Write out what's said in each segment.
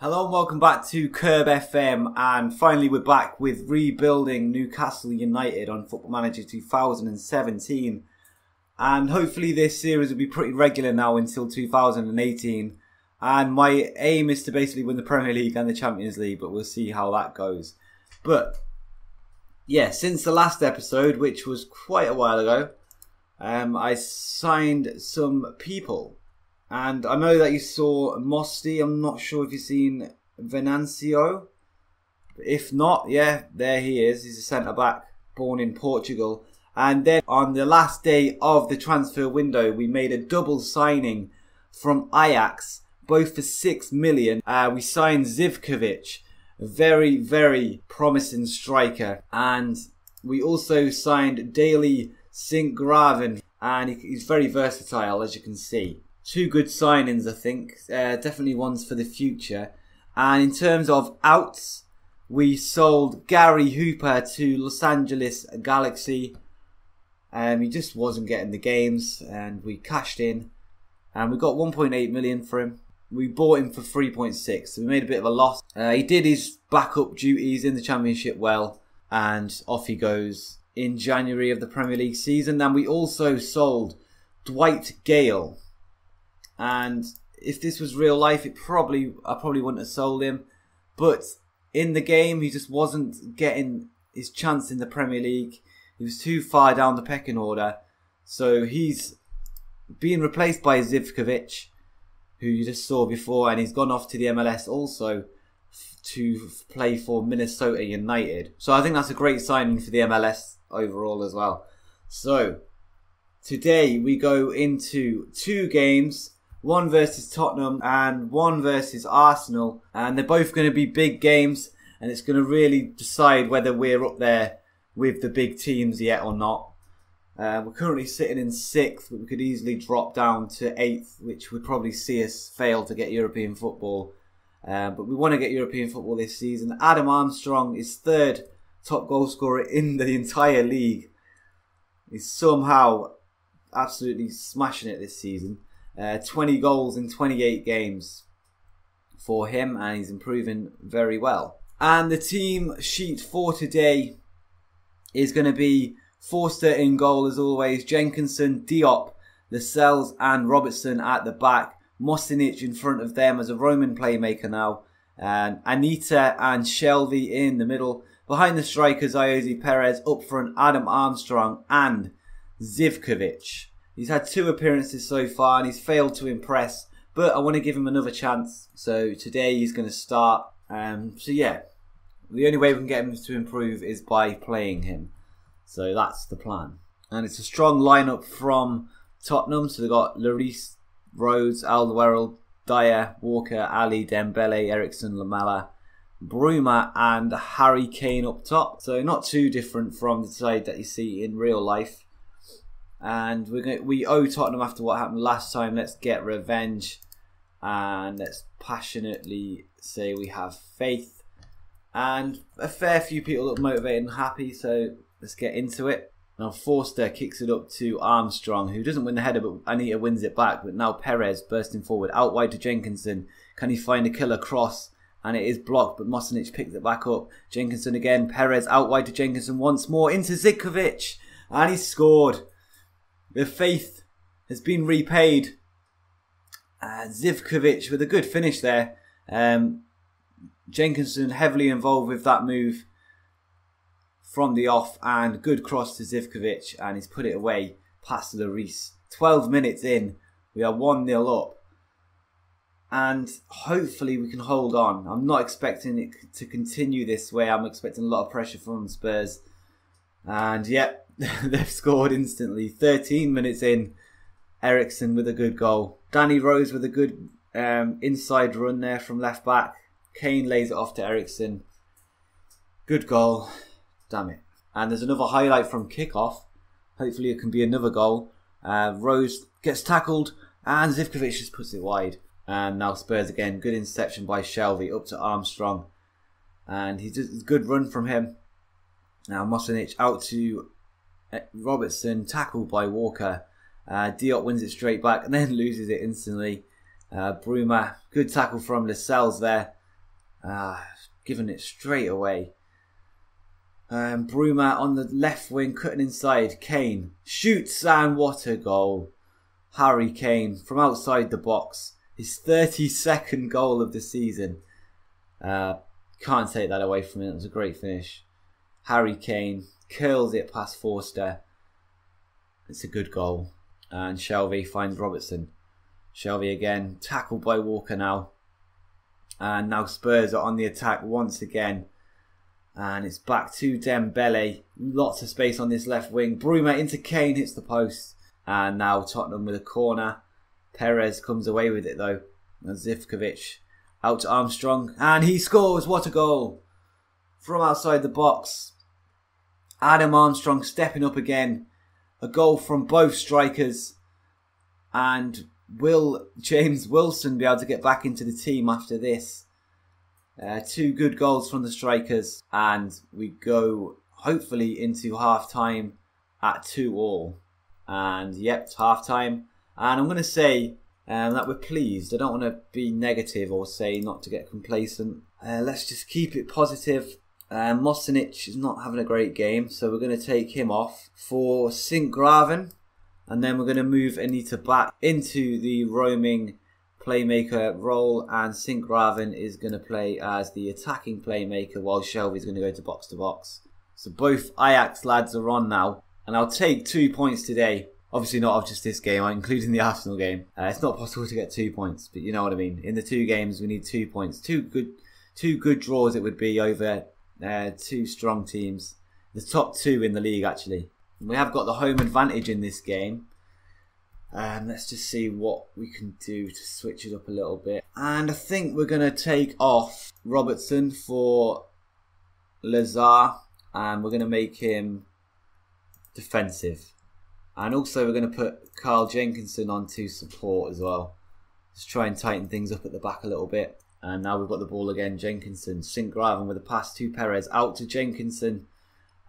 Hello and welcome back to Curb FM, and finally we're back with rebuilding Newcastle United on Football Manager 2017, and hopefully this series will be pretty regular now until 2018, and my aim is to basically win the Premier League and the Champions League, but we'll see how that goes. But yeah, since the last episode, which was quite a while ago, I signed some people. And I know that you saw Mosty. I'm not sure if you've seen Venancio. If not, yeah, there he is. He's a centre-back born in Portugal. And then on the last day of the transfer window, we made a double signing from Ajax, both for £6 million. We signed Zivkovic, a very, very promising striker. And we also signed Daly Sinkgraven, and he's very versatile, as you can see. Two good signings, I think. Definitely ones for the future. And in terms of outs, we sold Gary Hooper to Los Angeles Galaxy. He just wasn't getting the games, and we cashed in. And we got 1.8 million for him. We bought him for 3.6, so we made a bit of a loss. He did his backup duties in the Championship well, and off he goes in January of the Premier League season. And we also sold Dwight Gale. And if this was real life, I probably wouldn't have sold him. But in the game, he just wasn't getting his chance in the Premier League. He was too far down the pecking order. So he's being replaced by Zivkovic, who you just saw before. And he's gone off to the MLS also to play for Minnesota United. So I think that's a great signing for the MLS overall as well. So today we go into two games. One versus Tottenham and one versus Arsenal. And they're both going to be big games. And it's going to really decide whether we're up there with the big teams yet or not. We're currently sitting in 6th. But we could easily drop down to 8th. Which would probably see us fail to get European football. But we want to get European football this season. Adam Armstrong is 3rd top goal scorer in the entire league. He's somehow absolutely smashing it this season. 20 goals in 28 games for him, and he's improving very well. And the team sheet for today is going to be Forster in goal as always, Jenkinson, Diop, Lascelles and Robertson at the back, Mosinic in front of them as a Roman playmaker now, and Anita and Shelby in the middle. Behind the strikers, Iose Perez, up front Adam Armstrong and Zivkovic. He's had 2 appearances so far and he's failed to impress. But I want to give him another chance. So today he's going to start. So yeah, the only way we can get him to improve is by playing him. So that's the plan. And it's a strong lineup from Tottenham. So they've got Lloris, Rhodes, Alderweireld, Dyer, Walker, Ali, Dembele, Eriksson, Lamela, Bruma and Harry Kane up top. So not too different from the side that you see in real life. And we owe Tottenham after what happened last time. Let's get revenge. And let's passionately say we have faith. And a fair few people look motivated and happy. So let's get into it. Now Forster kicks it up to Armstrong, who doesn't win the header, but Anita wins it back. But now Perez bursting forward. Out wide to Jenkinson. Can he find a killer cross? And it is blocked, but Mosinic picks it back up. Jenkinson again. Perez out wide to Jenkinson once more. Into Zivkovic. And he scored. The faith has been repaid. Zivkovic with a good finish there. Jenkinson heavily involved with that move from the off. And good cross to Zivkovic. And he's put it away past Lloris. 12 minutes in. We are 1-0 up. And hopefully we can hold on. I'm not expecting it to continue this way. I'm expecting a lot of pressure from Spurs. And yep. They've scored instantly. 13 minutes in, Eriksson with a good goal. Danny Rose with a good inside run there from left back. Kane lays it off to Eriksson. Good goal. Damn it. And there's another highlight from kickoff. Hopefully it can be another goal. Rose gets tackled and Zivkovic just puts it wide. And now Spurs again. Good interception by Shelby up to Armstrong. And he does a good run from him. Now Mosinic out to Robertson, tackled by Walker. Diop wins it straight back and then loses it instantly. Bruma, good tackle from Lascelles there. Given it straight away. Bruma on the left wing, cutting inside. Kane shoots, and what a goal. Harry Kane from outside the box. His 32nd goal of the season. Can't take that away from him. It was a great finish. Harry Kane curls it past Forster. It's a good goal. And Shelby finds Robertson. Shelby again, tackled by Walker now. And now Spurs are on the attack once again. And it's back to Dembele. Lots of space on this left wing. Bruma into Kane, hits the post. And now Tottenham with a corner. Perez comes away with it though. And Zivkovic out to Armstrong. And he scores! What a goal! From outside the box. Adam Armstrong stepping up again. A goal from both strikers. And will James Wilson be able to get back into the team after this? Two good goals from the strikers, and we go hopefully into half time at 2-2. And yep, half time. And I'm going to say that we're pleased. I don't want to be negative or say not to get complacent. Let's just keep it positive. Mosinic is not having a great game, so we're going to take him off for Sinkgraven. And then we're going to move Anita back into the roaming playmaker role. And Sinkgraven is going to play as the attacking playmaker while Shelby's going to go to box. So both Ajax lads are on now. And I'll take 2 points today. Obviously not of just this game, including the Arsenal game. It's not possible to get 2 points, but you know what I mean. In the two games, we need 2 points. Two good draws it would be over two strong teams. The top two in the league, actually. We have got the home advantage in this game. Let's just see what we can do to switch it up a little bit. And I think we're going to take off Robertson for Lazar. And we're going to make him defensive. And also we're going to put Carl Jenkinson on to support as well. Just try and tighten things up at the back a little bit. And now we've got the ball again. Jenkinson. Sinkgraven with a pass to Perez. Out to Jenkinson.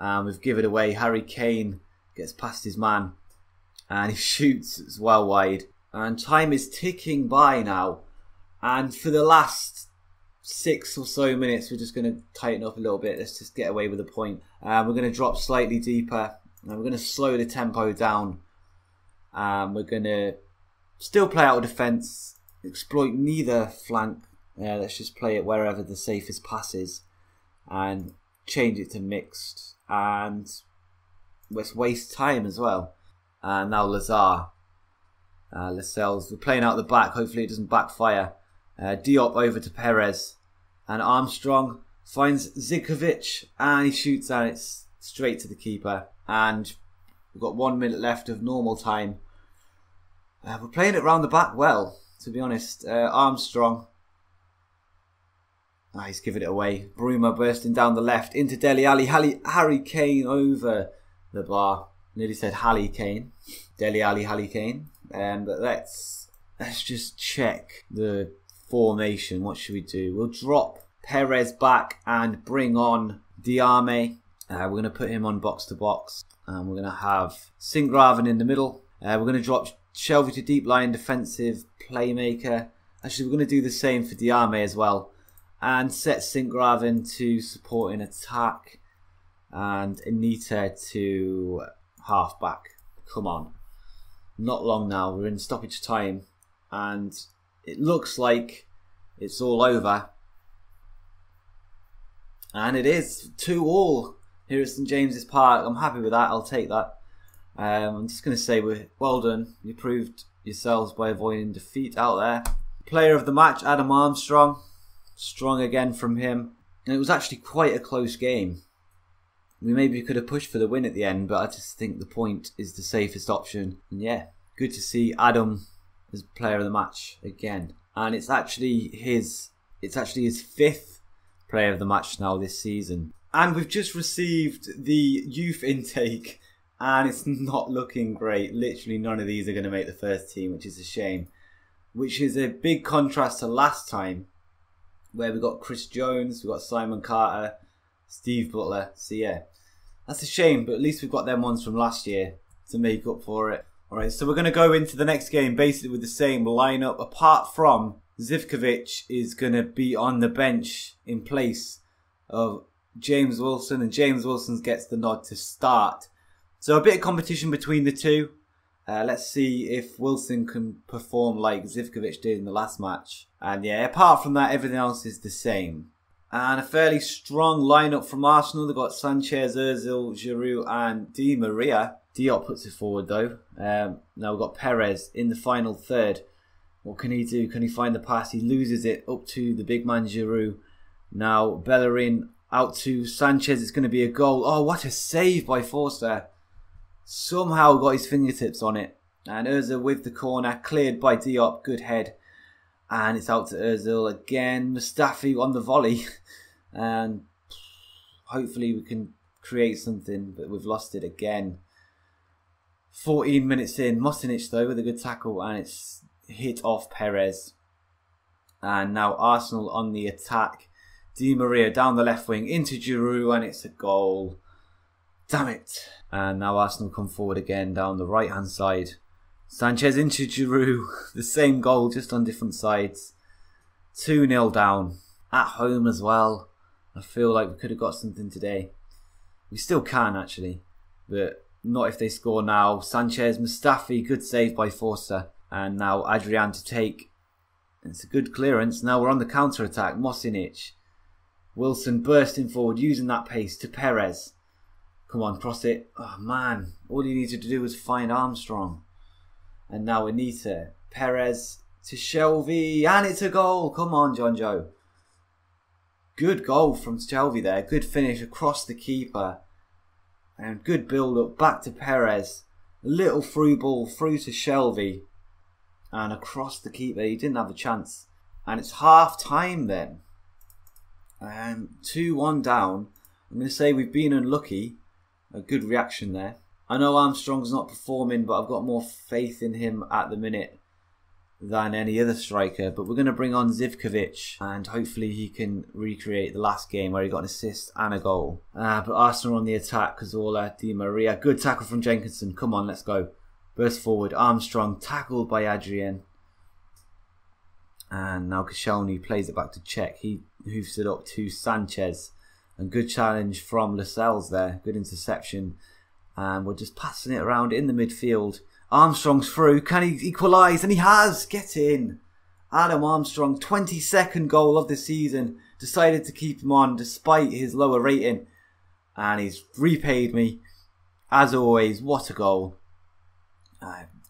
And we've given it away. Harry Kane gets past his man. And he shoots. It's well wide. And time is ticking by now. And for the last 6 or so minutes, we're just going to tighten up a little bit. Let's just get away with a point. We're going to drop slightly deeper. And we're going to slow the tempo down. We're going to still play out of defence. Exploit neither flank. Let's just play it wherever the safest pass is. And change it to mixed, and let's waste time as well. And now Lazar, Lascelles, we're playing out the back, hopefully it doesn't backfire. Diop over to Perez, and Armstrong finds Zivkovic, and he shoots, and it's straight to the keeper. And we've got 1 minute left of normal time. We're playing it round the back well, to be honest. Armstrong, he's given it away. Bruma bursting down the left into Dele Alli. Harry Kane over the bar. Nearly said Harry Kane. Dele Alli, Harry Kane. But let's just check the formation. What should we do? We'll drop Perez back and bring on Diame. We're going to put him on box to box. And we're going to have Sinkgraven in the middle. We're going to drop Shelby to deep line defensive playmaker. Actually, we're going to do the same for Diame as well. And set Sinkgraven to supporting attack. And Anita to half-back. Come on. Not long now. We're in stoppage time. And it looks like it's all over. And it is 2-2 here at St James's Park. I'm happy with that. I'll take that. I'm just going to say well done. You proved yourselves by avoiding defeat out there. Player of the match, Adam Armstrong. Strong again from him. And it was actually quite a close game. We maybe could have pushed for the win at the end, but I just think the point is the safest option. And yeah, good to see Adam as player of the match again. And it's actually his 5th player of the match now this season. And we've just received the youth intake, and it's not looking great. Literally none of these are going to make the first team, which is a shame. Which is a big contrast to last time, where we've got Chris Jones, we've got Simon Carter, Steve Butler. So yeah, that's a shame, but at least we've got them ones from last year to make up for it. Alright, so we're going to go into the next game basically with the same lineup, apart from Zivkovic is going to be on the bench in place of James Wilson, and James Wilson gets the nod to start. So a bit of competition between the two. Let's see if Wilson can perform like Zivkovic did in the last match. And yeah, apart from that, everything else is the same. And a fairly strong lineup from Arsenal. They've got Sanchez, Ozil, Giroud and Di Maria. Diop puts it forward though. Now we've got Perez in the final third. What can he do? Can he find the pass? He loses it up to the big man Giroud. Now Bellerin out to Sanchez. It's going to be a goal. Oh, what a save by Forster. Somehow got his fingertips on it. And Ozil with the corner. Cleared by Diop. Good head. And it's out to Ozil again. Mustafi on the volley. And hopefully we can create something. But we've lost it again. 14 minutes in. Mosinic though with a good tackle. And it's hit off Perez. And now Arsenal on the attack. Di Maria down the left wing into Giroud, and it's a goal. Damn it. And now Arsenal come forward again down the right hand side. Sanchez into Giroud. The same goal, just on different sides. 2-0 down. At home as well. I feel like we could have got something today. We still can actually. But not if they score now. Sanchez, Mustafi, good save by Forster. And now Adrian to take. It's a good clearance. Now we're on the counter attack. Mosinic. Wilson bursting forward, using that pace to Perez. Come on, cross it. Oh, man. All he needed to do was find Armstrong. And now Anita. Perez to Shelby. And it's a goal. Come on, Jonjo. Good goal from Shelby there. Good finish across the keeper. And good build-up. Back to Perez. A little through ball through to Shelby. And across the keeper. He didn't have a chance. And it's half-time then. 2-1 down. I'm going to say we've been unlucky. A good reaction there. I know Armstrong's not performing, but I've got more faith in him at the minute than any other striker. But we're going to bring on Zivkovic, and hopefully he can recreate the last game where he got an assist and a goal. But Arsenal on the attack. Cazorla, Di Maria. Good tackle from Jenkinson. Come on, let's go. Burst forward. Armstrong tackled by Adrian. And now Koscielny plays it back to Czech. He hoofs it up to Sanchez. And good challenge from Lascelles there. Good interception. And we're just passing it around in the midfield. Armstrong's through. Can he equalise? And he has! Get in! Adam Armstrong, 22nd goal of the season. Decided to keep him on despite his lower rating. And he's repaid me. As always, what a goal.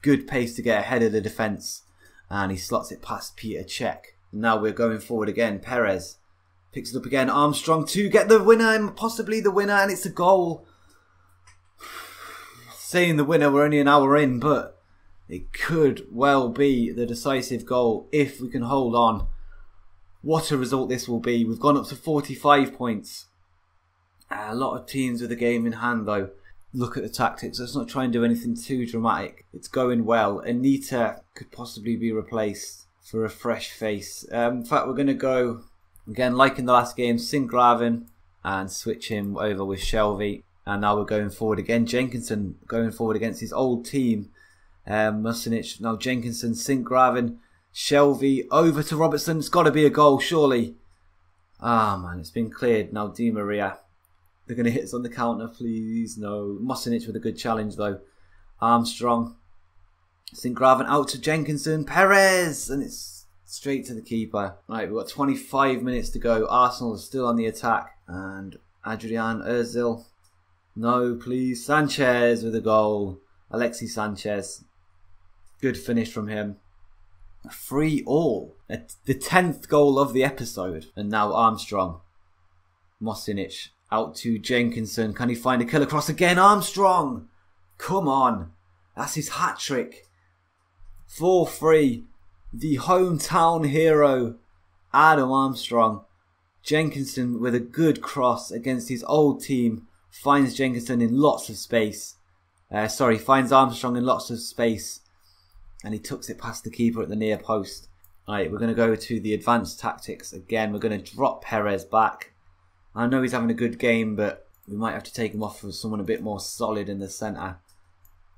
Good pace to get ahead of the defence. And he slots it past Peter Cech. Now we're going forward again. Perez picks it up again. Armstrong to get the winner and possibly the winner. And it's a goal. Saying the winner, we're only an hour in. But it could well be the decisive goal if we can hold on. What a result this will be. We've gone up to 45 points. A lot of teams with the game in hand though. Look at the tactics. Let's not try and do anything too dramatic. It's going well. Anita could possibly be replaced for a fresh face. In fact, we're going to go, again, like in the last game, Sinkgraven and switch him over with Shelby. And now we're going forward again. Jenkinson going forward against his old team. Musinic, now Jenkinson, Sinkgraven, Shelby over to Robertson. It's got to be a goal, surely. Ah, man, it's been cleared. Now Di Maria. They're going to hit us on the counter, please. No. Mosinic with a good challenge, though. Armstrong. Sinkgraven out to Jenkinson. Perez! And it's straight to the keeper. Right, we've got 25 minutes to go. Arsenal is still on the attack. And Adrian Ozil. No, please. Sanchez with a goal. Alexis Sanchez. Good finish from him. 3-3. The 10th goal of the episode. And now Armstrong. Mosinic. Out to Jenkinson. Can he find a killer cross again? Armstrong! Come on. That's his hat-trick. 4-3. The hometown hero, Adam Armstrong. Jenkinson with a good cross against his old team. Finds Jenkinson in lots of space. Finds Armstrong in lots of space. And he tucks it past the keeper at the near post. Alright, we're going to go to the advanced tactics again. We're going to drop Perez back. I know he's having a good game, but we might have to take him off for someone a bit more solid in the centre.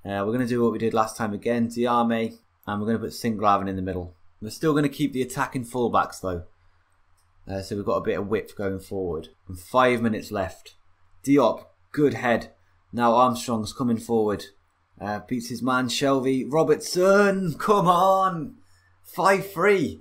We're going to do what we did last time again. Diarme, and we're going to put Sinkgraven in the middle. They're still going to keep the attacking fullbacks though. So we've got a bit of width going forward. And 5 minutes left. Diop, good head. Now Armstrong's coming forward. Beats his man Shelby. Robertson, come on! 5-3.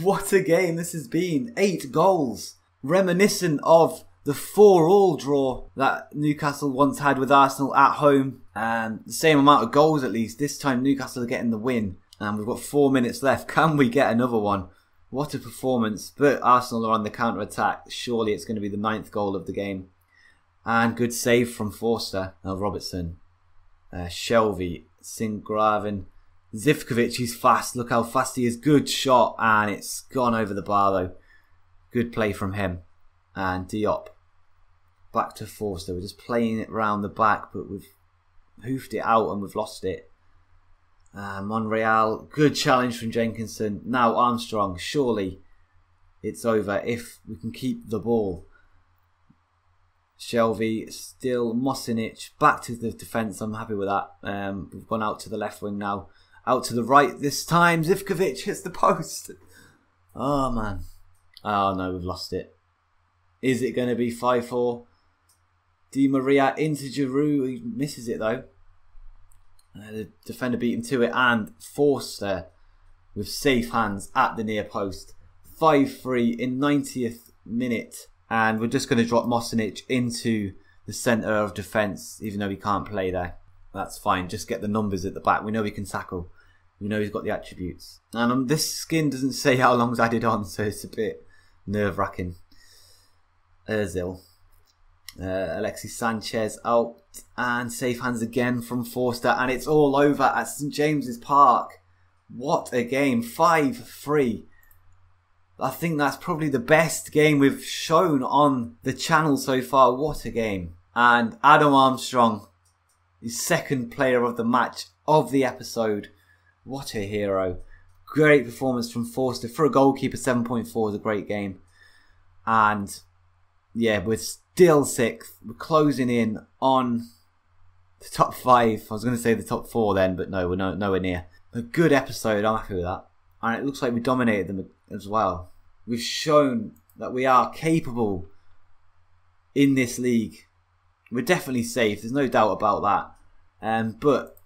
What a game this has been. 8 goals. Reminiscent of the 4-all draw that Newcastle once had with Arsenal at home. And the same amount of goals at least. This time Newcastle are getting the win. And we've got 4 minutes left. Can we get another one? What a performance. But Arsenal are on the counter-attack. Surely it's going to be the 9th goal of the game. And good save from Forster. Now Robertson. Shelby. Sinkgraven. Zivkovic, he's fast. Look how fast he is. Good shot. And it's gone over the bar though. Good play from him. And Diop. Back to Forster. We're just playing it round the back. But we've hoofed it out and we've lost it. Monreal. Good challenge from Jenkinson. Now Armstrong. Surely it's over if we can keep the ball. Shelby. Still Mosinic. Back to the defence. I'm happy with that. We've gone out to the left wing now. Out to the right this time. Zivkovic hits the post. Oh, man. Oh, no. We've lost it. Is it going to be 5-4? Di Maria into Giroud. He misses it, though. The defender beat him to it. And Forster with safe hands at the near post. 5-3 in 90th minute. And we're just going to drop Mosinic into the centre of defence, even though he can't play there. That's fine. Just get the numbers at the back. We know he can tackle. We know he's got the attributes. And this skin doesn't say how long's added on, so it's a bit nerve-wracking. Ozil. Alexis Sanchez out. And safe hands again from Forster. And it's all over at St James's Park. What a game. 5-3. I think that's probably the best game we've shown on the channel so far. What a game. And Adam Armstrong, his second player of the match of the episode. What a hero. Great performance from Forster. For a goalkeeper, 7.4 is a great game. And yeah, we're still 6th. We're closing in on the top 5. I was going to say the top 4 then, but no, we're nowhere near. A good episode. I'm happy with that. And it looks like we dominated them as well. We've shown that we are capable in this league. We're definitely safe. There's no doubt about that. But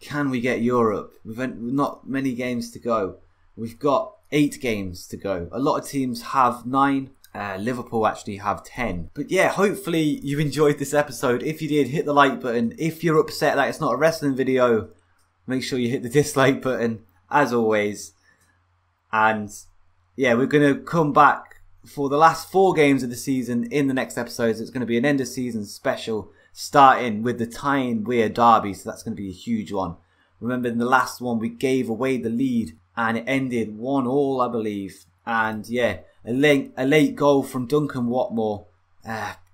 can we get Europe? We've not many games to go. We've got 8 games to go. A lot of teams have 9. Liverpool actually have 10. But yeah, hopefully you enjoyed this episode. If you did, hit the like button. If you're upset that it's not a wrestling video, make sure you hit the dislike button, as always. And yeah, we're going to come back for the last 4 games of the season in the next episodes. It's going to be an end of season special, starting with the Tyne-Wear derby. So that's going to be a huge one. Remember in the last one, we gave away the lead and it ended 1-1, I believe. And yeah, a late goal from Duncan Watmore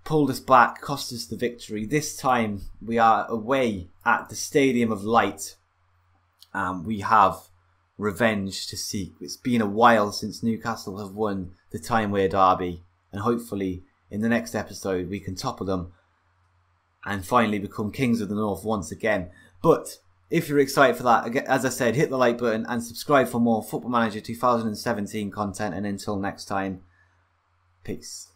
pulled us back, cost us the victory. This time we are away at the Stadium of Light. And we have revenge to seek. It's been a while since Newcastle have won the Tyne-Wear derby, and hopefully in the next episode we can topple them and finally become Kings of the North once again. But if you're excited for that, as I said, hit the like button and subscribe for more Football Manager 2017 content. And until next time, peace.